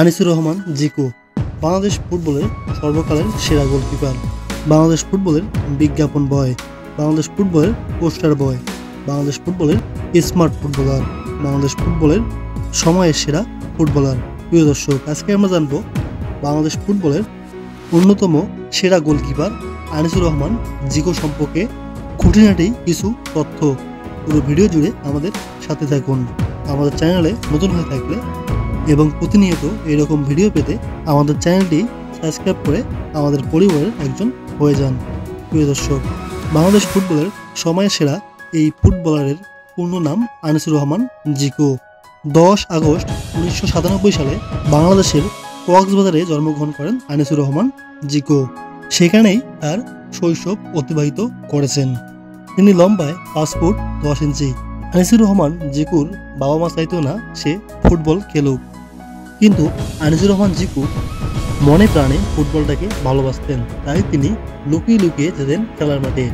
আনিসুর রহমান জিকো বাংলাদেশ ফুটবলের সর্বকালের সেরা গোলকিপার, বাংলাদেশ ফুটবলের বিজ্ঞাপন বয়, বাংলাদেশ ফুটবলের পোস্টার বয়, বাংলাদেশ ফুটবলের স্মার্ট ফুটবলার, বাংলাদেশ ফুটবলের সময়ের সেরা ফুটবলার। প্রিয় দর্শক, আজকে আমরা জানব বাংলাদেশ ফুটবলের অন্যতম সেরা গোলকিপার আনিসুর রহমান জিকো সম্পর্কে খুঁটিনাটি কিছু তথ্য। পুরো ভিডিও জুড়ে আমাদের সাথে থাকুন। আমাদের চ্যানেলে নতুন হয়ে থাকলে এবং প্রতিনিয়ত এরকম ভিডিও পেতে আমাদের চ্যানেলটি সাবস্ক্রাইব করে আমাদের পরিবারের একজন হয়ে যান। প্রিয় দর্শক, বাংলাদেশ ফুটবলের সময়ের সেরা এই ফুটবলারের পূর্ণ নাম আনিসুর রহমান জিকো। 10 আগস্ট 1997 সালে বাংলাদেশের কক্সবাজারে জন্মগ্রহণ করেন আনিসুর রহমান জিকো। সেখানেই তার শৈশব অতিবাহিত করেছেন। তিনি লম্বায় 5 ফুট 10 ইঞ্চি। আনিসুর রহমান জিকুর বাবা মা চাইতো না সে ফুটবল খেলুক, কিন্তু আনিসুর রহমান জিকু মনে প্রাণে ফুটবলটাকে ভালোবাসতেন। তাই তিনি লুকিয়ে লুকিয়ে যেতেন খেলার মাঠে।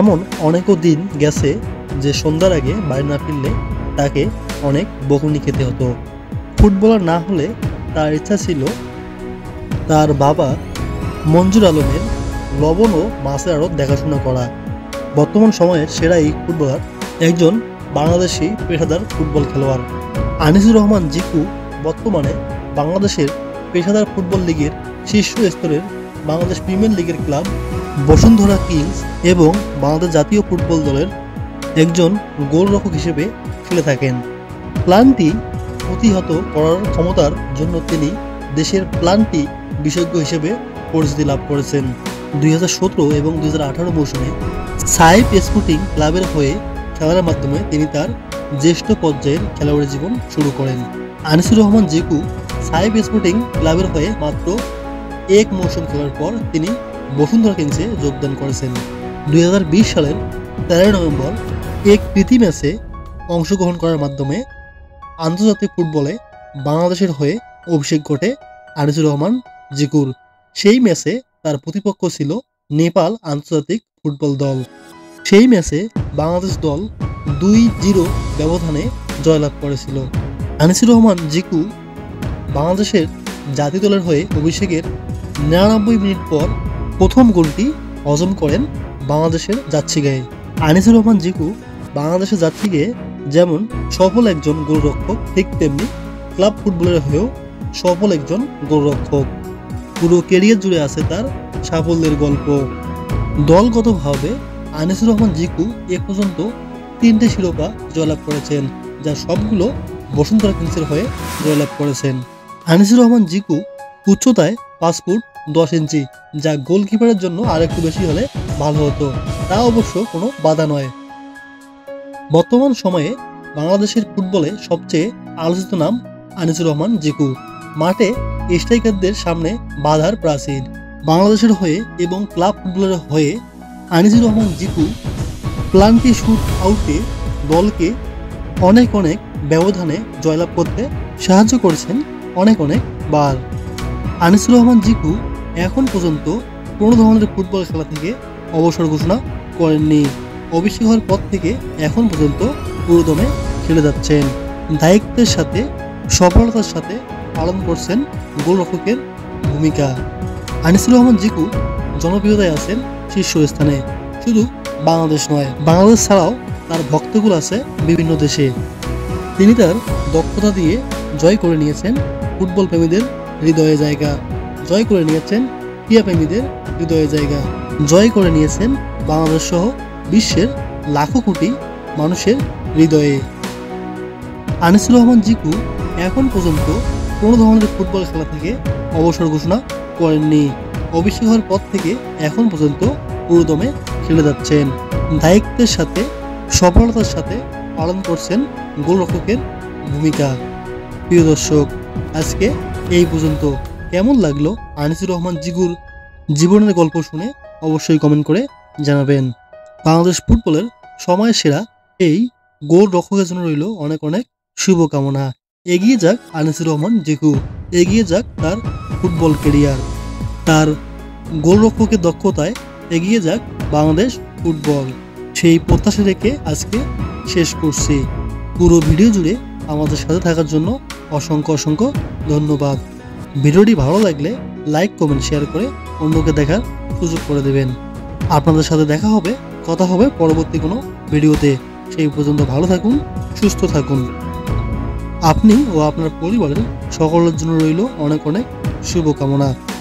এমন অনেকও দিন গেছে যে সন্ধ্যার আগে বাড়ি না ফিরলে তাকে অনেক বকুনি খেতে হতো। ফুটবলার না হলে তার ইচ্ছা ছিল তার বাবা মঞ্জুর আলমের লবণ ও মাছের আড়ত দেখাশোনা করা। বর্তমান সময়ে সেরা এই ফুটবলার একজন বাংলাদেশি পেশাদার ফুটবল খেলোয়াড়। আনিসুর রহমান জিকু বর্তমানে বাংলাদেশের পেশাদার ফুটবল লীগের শীর্ষ স্তরের বাংলাদেশ প্রিমিয়ার লীগের ক্লাব বসুন্ধরা কিংস এবং বাংলাদেশ জাতীয় ফুটবল দলের একজন গোলরক্ষক হিসেবে খেলে থাকেন। প্লান্টি প্রতিহত করার ক্ষমতার জন্য তিনি দেশের প্লান্টি বিশেষজ্ঞ হিসেবে পরিচিতি লাভ করেছেন। 2017 এবং 2018 মৌসুমে সাইফ স্পোর্টিং ক্লাবের হয়ে খেলার মাধ্যমে তিনি তার জ্যেষ্ঠ পর্যায়ের খেলোয়াড়ের জীবন শুরু করেন। আনিসুর রহমান জিকু সাইফ স্পোর্টিং ক্লাবের হয়ে মাত্র 1 মৌসুম খেলার পর তিনি বসুন্ধরা কিংসে যোগদান করেছেন। 2020 সালের 13 নভেম্বর এক প্রীতি ম্যাচে অংশগ্রহণ করার মাধ্যমে আন্তর্জাতিক ফুটবলে বাংলাদেশের হয়ে অভিষেক ঘটে আনিসুর রহমান জিকুর। সেই ম্যাচে তার প্রতিপক্ষ ছিল নেপাল আন্তর্জাতিক ফুটবল দল। সেই ম্যাচে বাংলাদেশ দল 2-0 ব্যবধানে জয়লাভ করেছিল। আনিসুর রহমান জিকু বাংলাদেশের জাতীয় দলের হয়ে অভিষেকের 99 মিনিট পর প্রথম গোলটি হজম করেন বাংলাদেশের জার্সি গায়ে। আনিসুর রহমান জিকু বাংলাদেশের জার্সি গায়ে যেমন সফল একজন গোলরক্ষক, ঠিক তেমনি ক্লাব ফুটবলের হয়েও সফল একজন গোলরক্ষক। পুরো ক্যারিয়ার জুড়ে আছে তার সাফল্যের গল্প। দলগতভাবে আনিসুর রহমান জিকু এ পর্যন্ত 3টে শিরোপা জয়লাভ করেছেন, যা সবগুলো বসুন্ধরা কিংসের হয়ে জয়লাভ করেছেন। আনিসুর রহমান জিকু উচ্চতায় 5 ফুট 10 ইঞ্চি, যা গোলকিপারের জন্য আরেকটু বেশি হলে ভালো হতো। তা অবশ্য কোনো বাধা নয়। বর্তমান সময়ে বাংলাদেশের ফুটবলে সবচেয়ে আলোচিত নাম আনিসুর রহমান জিকু। মাঠে স্ট্রাইকারদের সামনে বাধার প্রাচীর। বাংলাদেশের হয়ে এবং ক্লাব ফুটবলের হয়ে আনিসুর রহমান জিকু প্লান্টি শুট আউটে দলকে অনেক ব্যবধানে জয়লাভ করতে সাহায্য করেছেন অনেকবার। আনিসুর রহমান জিকু এখন পর্যন্ত কোনো ধরনের ফুটবল খেলা থেকে অবসর ঘোষণা করেননি। অভিষেক হওয়ার পর থেকে এখন পর্যন্ত পুরোদমে খেলে যাচ্ছেন। দায়িত্বের সাথে সফলতার সাথে পালন করছেন গোলরক্ষকের ভূমিকা। আনিসুর রহমান জিকু জনপ্রিয়তায় আছেন শীর্ষস্থানে। শুধু বাংলাদেশ নয়, বাংলাদেশ ছাড়াও তার ভক্তগুলো আছে বিভিন্ন দেশে। তিনি তার দক্ষতা দিয়ে জয় করে নিয়েছেন ফুটবল প্রেমীদের হৃদয়ে জায়গা, জয় করে নিয়েছেন ক্রীড়া প্রেমীদের হৃদয়ে জায়গা, জয় করে নিয়েছেন বাংলাদেশ সহ বিশ্বের লাখো কোটি মানুষের হৃদয়ে। আনিসুর রহমান জিকু এখন পর্যন্ত কোনো ধরনের ফুটবল খেলা থেকে অবসর ঘোষণা করেননি। অভিষেক হওয়ার পর থেকে এখন পর্যন্ত পুরোদমে খেলে যাচ্ছেন। দায়িত্বের সাথে সফলতার সাথে পালন করছেন গোলরক্ষকের ভূমিকা। প্রিয় দর্শক, আজকে এই পর্যন্ত। কেমন লাগলো আনিসুর রহমান জিকুর জীবনের গল্প শুনে অবশ্যই কমেন্ট করে জানাবেন। বাংলাদেশ ফুটবলের সময়ের সেরা এই গোলরক্ষকের জন্য রইল অনেক শুভকামনা। এগিয়ে যাক আনিসুর রহমান জিকু, এগিয়ে যাক তার ফুটবল ক্যারিয়ার, তার গোলরক্ষকের দক্ষতায় এগিয়ে যাক বাংলাদেশ ফুটবল। সেই প্রত্যাশা রেখে আজকে শেষ করছি। পুরো ভিডিও জুড়ে আমাদের সাথে থাকার জন্য অসংখ্য ধন্যবাদ। ভিডিওটি ভালো লাগলে লাইক কমেন্ট শেয়ার করে অন্যকে দেখার সুযোগ করে দেবেন। আপনাদের সাথে দেখা হবে, কথা হবে পরবর্তী কোনো ভিডিওতে। সেই পর্যন্ত ভালো থাকুন, সুস্থ থাকুন। আপনি ও আপনার পরিবারের সকলের জন্য রইল অনেক অনেক শুভকামনা।